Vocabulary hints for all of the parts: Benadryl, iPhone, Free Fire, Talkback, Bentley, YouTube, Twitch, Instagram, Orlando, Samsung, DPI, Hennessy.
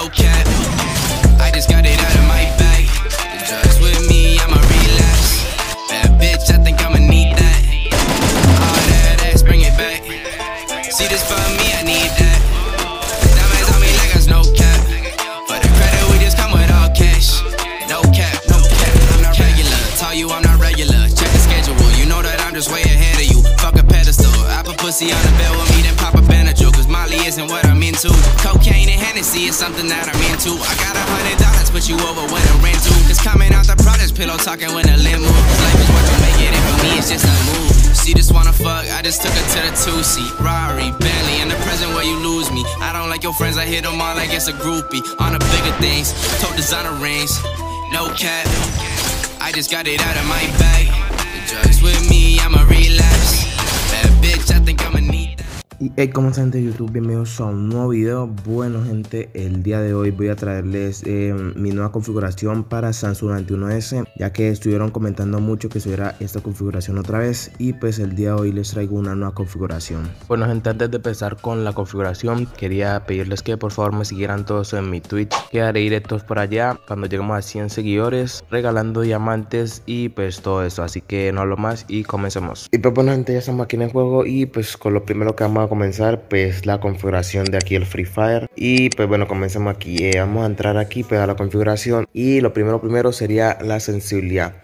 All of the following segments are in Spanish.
no cap. I just got it out of my bag. The drugs with me, I'ma relapse. Bad bitch, I think I'ma need that. All that ass, bring it back. See this for me, I need that. Diamonds on me like I was no cap. For the credit, we just come with all cash. No cap, no cap. I'm not regular, tell you I'm not regular. Check the schedule, you know that I'm just way ahead of you. Fuck a pedestal, I put pussy on the bed with me, then pop a Benadryl. Cause Molly isn't what I'm into. Cocaine and Hennessy is something that I'm into. I got $100, put you over with a rent too. Cause coming out the products, pillow talking with a limo. Cause life is what you make it, and for me it's just a move. She just wanna fuck, I just took her to the two-seat Rari, Bentley, in the present where you lose me. I don't like your friends, I hit them all like it's a groupie. On the bigger things, tote designer rings. No cap, I just got it out of my bag. The drugs with me, I'ma relapse. Bad bitch, I think I'ma need. Y hey, ¿cómo están, gente de YouTube? Bienvenidos a un nuevo video. Bueno, gente, el día de hoy voy a traerles mi nueva configuración para Samsung 91S, ya que estuvieron comentando mucho que subiera esta configuración otra vez, y pues el día de hoy les traigo una nueva configuración. Bueno, gente, antes de empezar con la configuración, quería pedirles que por favor me siguieran todos en mi Twitch, que haré directos por allá cuando lleguemos a 100 seguidores, regalando diamantes y pues todo eso. Así que no hablo más y comencemos. Y pues bueno, gente, ya estamos aquí en el juego y pues con lo primero que vamos a comenzar, pues la configuración de aquí el Free Fire. Y pues bueno, comenzamos aquí, vamos a entrar aquí, pues a la configuración, y lo primero sería la sensibilidad.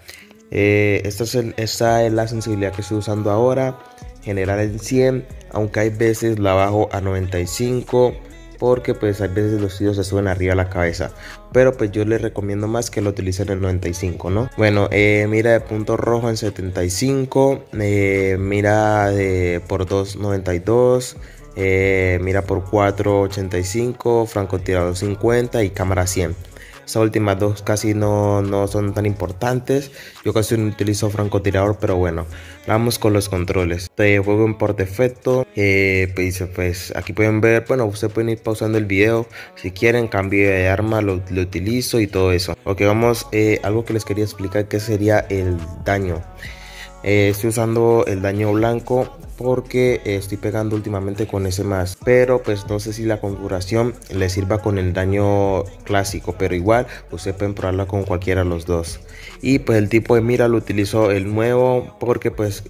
Esta es la sensibilidad que estoy usando ahora, general en 100, aunque hay veces la bajo a 95 porque pues hay veces los tíos se suben arriba a la cabeza, pero pues yo les recomiendo más que lo utilicen en 95, ¿no? Bueno, mira de punto rojo en 75, mira de por 2 92, mira por 4 85, francotirador 50 y cámara 100. Estas últimas dos casi no son tan importantes. Yo casi no utilizo francotirador, pero bueno, vamos con los controles. Te juego por defecto. Pues aquí pueden ver, bueno, ustedes pueden ir pausando el video. Si quieren, cambio de arma, lo utilizo y todo eso. Ok, vamos, algo que les quería explicar que sería el daño. Estoy usando el daño blanco porque estoy pegando últimamente con ese más, pero pues no sé si la configuración le sirva con el daño clásico, pero igual ustedes pueden probarla con cualquiera de los dos. Y pues el tipo de mira lo utilizo el nuevo porque pues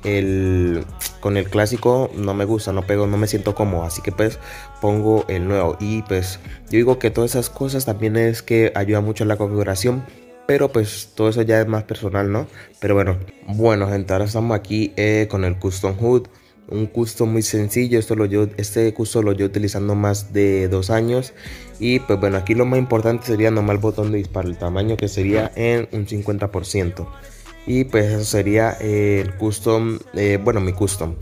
con el clásico no me gusta, no pego, no me siento cómodo, así que pues pongo el nuevo. Y pues yo digo que todas esas cosas también es que ayuda mucho en la configuración, pero pues todo eso ya es más personal, ¿no? Pero bueno gente, ahora estamos aquí con el custom HUD, un custom muy sencillo. Este custom lo llevo utilizando más de 2 años. Y pues bueno, aquí lo más importante sería nomás el botón de disparo, el tamaño que sería en un 50%. Y pues eso sería el custom, bueno, mi custom.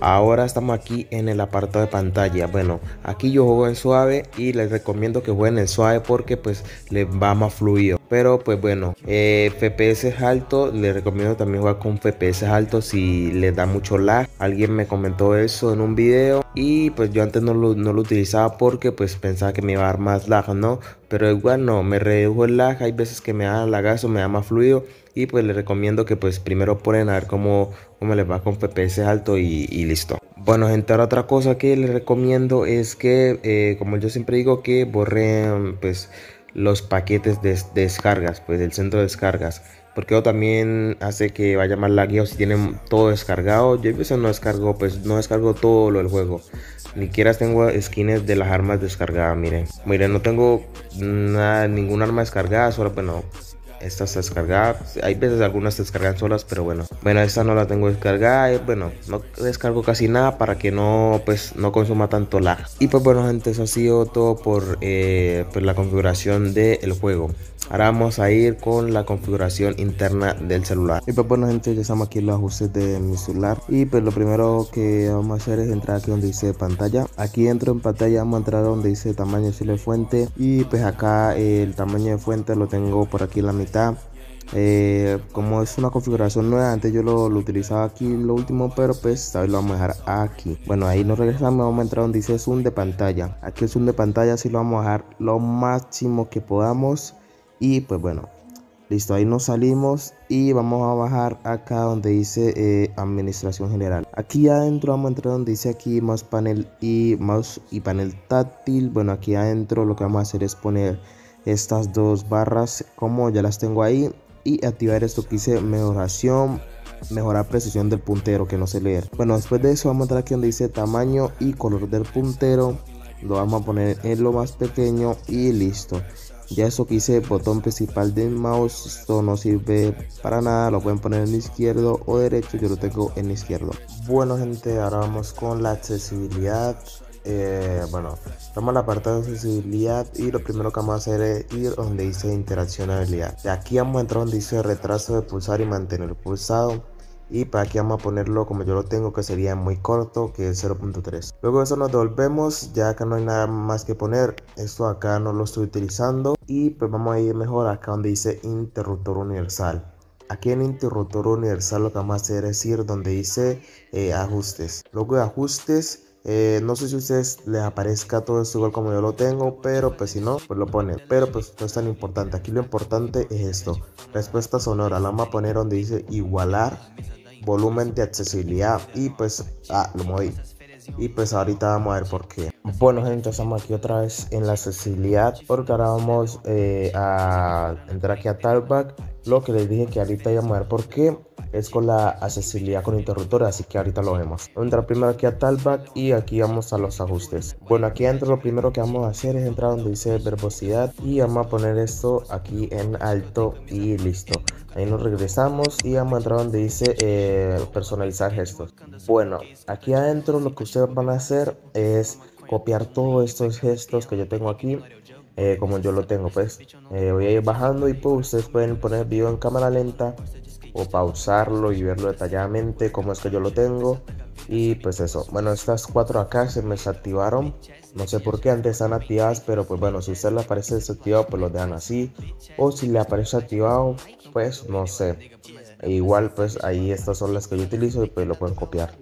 Ahora estamos aquí en el apartado de pantalla. Bueno, aquí yo juego en suave y les recomiendo que jueguen en suave porque pues les va más fluido. Pero pues bueno, FPS alto, les recomiendo también jugar con FPS alto si les da mucho lag. Alguien me comentó eso en un video y pues yo antes no lo utilizaba porque pues pensaba que me iba a dar más lag, ¿no? Pero igual no, me redujo el lag, hay veces que me da lagazo, me da más fluido. Y pues les recomiendo que pues primero ponen a ver cómo les va con FPS alto y listo. Bueno gente, ahora otra cosa que les recomiendo es que, como yo siempre digo, que borren pues los paquetes de descargas, pues del centro de descargas, porque eso también hace que vaya más lagueo si tienen todo descargado. Yo a veces no descargo todo lo del juego. Ni siquiera tengo skins de las armas descargadas, miren, no tengo ninguna arma descargada, solo bueno, esta está descargada, hay veces algunas se descargan solas, pero bueno, esta no la tengo descargada, y bueno, no descargo casi nada para que no consuma tanto lag. Y pues bueno gente, eso ha sido todo por la configuración del juego. Ahora vamos a ir con la configuración interna del celular. Y pues bueno gente, ya estamos aquí en los ajustes de mi celular. Y pues lo primero que vamos a hacer es entrar aquí donde dice pantalla. Aquí dentro en pantalla vamos a entrar donde dice tamaño de fuente. Y pues acá el tamaño de fuente lo tengo por aquí en la mitad. Como es una configuración nueva, antes yo lo utilizaba aquí lo último, pero pues esta vez lo vamos a dejar aquí. Bueno, ahí nos regresamos, vamos a entrar donde dice zoom de pantalla. Aquí el zoom de pantalla sí lo vamos a dejar lo máximo que podamos. Y pues bueno, Listo, ahí nos salimos y vamos a bajar acá donde dice administración general. Aquí adentro vamos a entrar donde dice aquí más panel y mouse y panel táctil. Bueno, aquí adentro lo que vamos a hacer es poner estas dos barras como ya las tengo ahí y activar esto que dice mejoración, mejorar precisión del puntero, que no sé leer. Bueno, después de eso vamos a entrar aquí donde dice tamaño y color del puntero. Lo vamos a poner en lo más pequeño y listo. Ya eso que hice, botón principal del mouse, esto no sirve para nada, lo pueden poner en izquierdo o derecho, yo lo tengo en izquierdo. Bueno gente, ahora vamos con la accesibilidad. Bueno, vamos al apartado de accesibilidad y lo primero que vamos a hacer es ir donde dice interaccionabilidad. De aquí vamos a entrar donde dice retraso de pulsar y mantener pulsado. Y para aquí vamos a ponerlo como yo lo tengo, que sería muy corto, que es 0.3. Luego de eso nos devolvemos, ya acá no hay nada más que poner. Esto acá no lo estoy utilizando. Y pues vamos a ir mejor acá donde dice interruptor universal. Aquí en interruptor universal lo que vamos a hacer es ir donde dice ajustes. Luego de ajustes, no sé si a ustedes les aparezca todo esto igual como yo lo tengo, pero pues si no, pues lo ponen. Pero pues no es tan importante, aquí lo importante es esto. Respuesta sonora, la vamos a poner donde dice igualar volumen de accesibilidad y pues lo moví. Y pues ahorita vamos a ver por qué. Bueno gente, estamos aquí otra vez en la accesibilidad, porque ahora vamos a entrar aquí a Talkback. Lo que les dije que ahorita íbamos a ver por qué es con la accesibilidad con interruptor, así que ahorita lo vemos. Vamos a entrar primero aquí a Talkback y aquí vamos a los ajustes. Bueno, aquí adentro lo primero que vamos a hacer es entrar donde dice verbosidad y vamos a poner esto aquí en alto y listo. Ahí nos regresamos y vamos a entrar donde dice personalizar gestos. Bueno, aquí adentro lo que ustedes van a hacer es copiar todos estos gestos que yo tengo aquí. Como yo lo tengo, pues voy a ir bajando y pues ustedes pueden poner video en cámara lenta o pausarlo y verlo detalladamente como es que yo lo tengo. Y pues eso, bueno, estas cuatro acá se me desactivaron, no sé por qué, antes están activadas, pero pues bueno, si a usted le aparece desactivado pues lo dejan así, o si le aparece activado pues no sé, e igual pues ahí estas son las que yo utilizo y pues lo pueden copiar.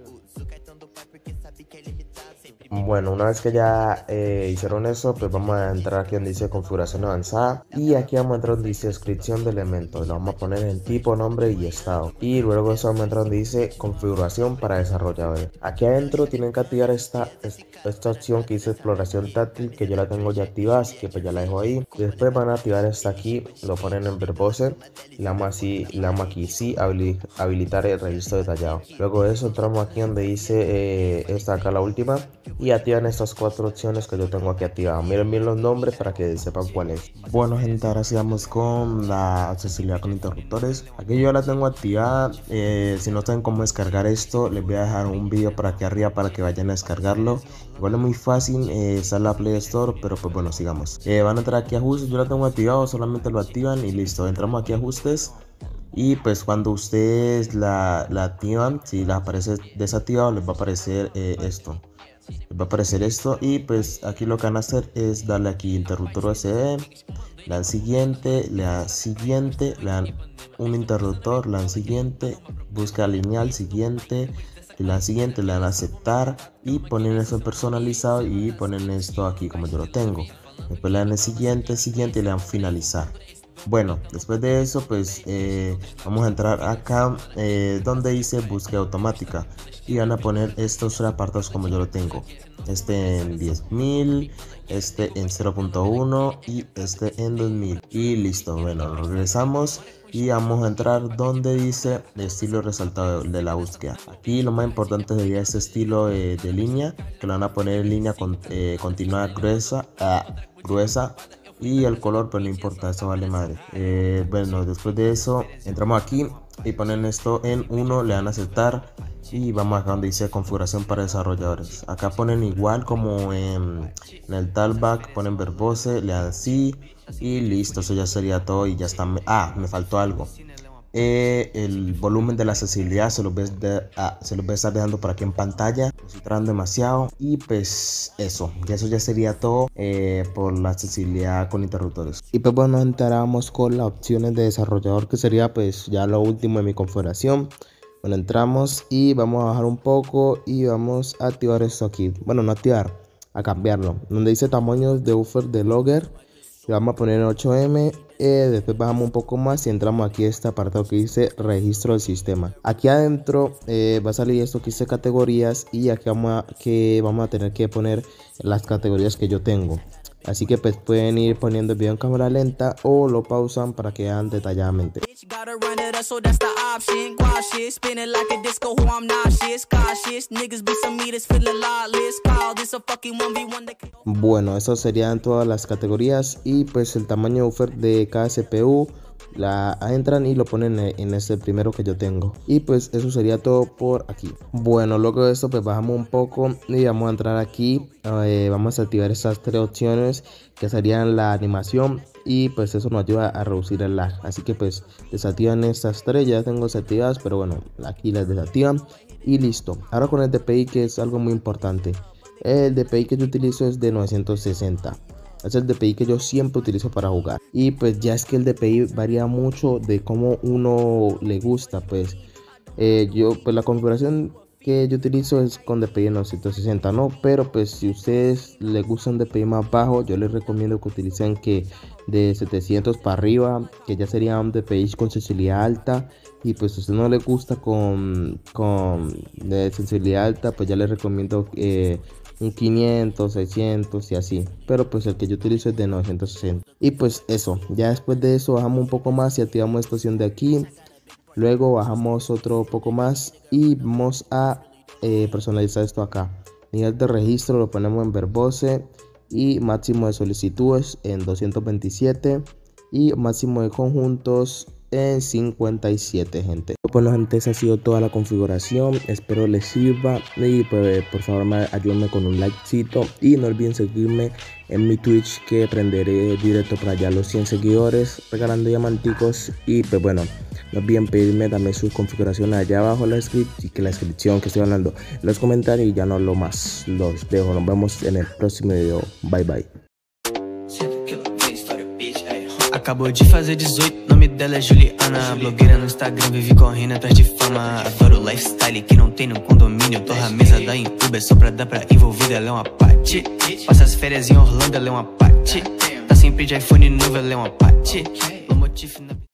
Bueno, una vez que ya hicieron eso, pues vamos a entrar aquí donde dice configuración avanzada. Y aquí vamos a entrar donde dice descripción de elementos. Lo vamos a poner en tipo, nombre y estado. Y luego eso vamos a entrar donde dice configuración para desarrolladores. Aquí adentro tienen que activar esta opción que dice exploración táctil, que yo la tengo ya activada, así que pues ya la dejo ahí. Después van a activar esta aquí, lo ponen en verbose. Y la vamos aquí, sí, habilitar el registro detallado. Luego de eso entramos aquí donde dice esta acá, la última. Y activan estas cuatro opciones que yo tengo aquí activadas. Miren bien los nombres para que sepan cuál es. Bueno gente, ahora sí vamos con la accesibilidad con interruptores. Aquí yo la tengo activada. Si no saben cómo descargar esto, les voy a dejar un vídeo por aquí arriba para que vayan a descargarlo. Igual es muy fácil, está en la Play Store, pero pues bueno, sigamos. Van a entrar aquí a ajustes, yo la tengo activado, solamente lo activan y listo. Entramos aquí a ajustes. Y pues cuando ustedes la activan, si les aparece desactivado, les va a aparecer esto. Y pues aquí lo que van a hacer es darle aquí interruptor USB, le dan siguiente, le dan un interruptor, le dan siguiente, busca lineal, siguiente, le dan siguiente, le dan aceptar y ponen eso personalizado y ponen esto aquí como yo lo tengo. Después le dan el siguiente, y le dan finalizar. Bueno, después de eso pues vamos a entrar acá donde dice búsqueda automática y van a poner estos tres apartados como yo lo tengo. Este en 10.000, este en 0.1 y este en 2000 y listo. Bueno, regresamos y vamos a entrar donde dice el estilo resaltado de la búsqueda. Aquí lo más importante sería este estilo de línea, que lo van a poner en línea continuada gruesa, y el color, pero no importa, eso vale madre. Bueno, después de eso entramos aquí y ponen esto en 1, le dan a aceptar y vamos acá donde dice configuración para desarrolladores. Acá ponen igual como en el Talkback, ponen verbose, le dan sí y listo, eso ya sería todo y ya está. Me faltó algo. El volumen de la accesibilidad se los voy a estar dejando por aquí en pantalla, se traen demasiado y pues eso ya sería todo por la accesibilidad con interruptores. Y pues bueno, entramos con las opciones de desarrollador, que sería pues ya lo último de mi configuración. Bueno, entramos y vamos a bajar un poco y vamos a activar esto aquí, bueno, no activar, a cambiarlo, donde dice tamaños de buffer de logger. Le vamos a poner 8M, después bajamos un poco más y entramos aquí a este apartado que dice registro del sistema. Aquí adentro va a salir esto que dice categorías, y aquí vamos a tener que poner las categorías que yo tengo. Así que pues pueden ir poniendo el video en cámara lenta o lo pausan para que vean detalladamente. Bueno, eso serían todas las categorías y pues el tamaño buffer de cada CPU. La entran y lo ponen en este primero que yo tengo. Y pues eso sería todo por aquí. Bueno, luego de esto pues bajamos un poco y vamos a entrar aquí. Vamos a activar estas tres opciones que serían la animación, y pues eso nos ayuda a reducir el lag. Así que pues desactivan estas tres, ya tengo desactivadas, pero bueno, aquí las desactivan y listo. Ahora con el DPI, que es algo muy importante. El DPI que yo utilizo es de 960. Es el DPI que yo siempre utilizo para jugar. Y pues ya es que el DPI varía mucho de cómo uno le gusta. Pues la configuración que yo utilizo es con DPI 960, ¿no? Pero pues si ustedes les gusta un DPI más bajo, yo les recomiendo que utilicen que de 700 para arriba, que ya sería un DPI con sensibilidad alta. Y pues si a usted no le gusta con de sensibilidad alta, pues ya les recomiendo un 500, 600 y así, pero pues el que yo utilizo es de 960. Y pues eso, ya después de eso bajamos un poco más y activamos esta opción de aquí. Luego bajamos otro poco más y vamos a personalizar esto acá. Nivel de registro lo ponemos en verbose, y máximo de solicitudes en 227 y máximo de conjuntos en 57, gente. Bueno, gente, esa ha sido toda la configuración. Espero les sirva y pues por favor ayúdenme con un likecito, y no olviden seguirme en mi Twitch, que prenderé directo para allá los 100 seguidores regalando diamanticos. Y pues bueno, no olviden pedirme también sus configuraciones allá abajo en la descripción, que estoy hablando en los comentarios, y ya no hablo más, los dejo. Nos vemos en el próximo video. Bye bye. Acabou de fazer 18, nome dela é Juliana. Blogueira no Instagram, vive correndo atrás de fama. Adoro o lifestyle que não tem no condomínio. Torra a mesa da Incuba, é só pra dar pra envolvida. Ela é uma pati, passa as férias em Orlando. Ela é uma pati, tá sempre de iPhone novo. Ela é uma pati, o motif na...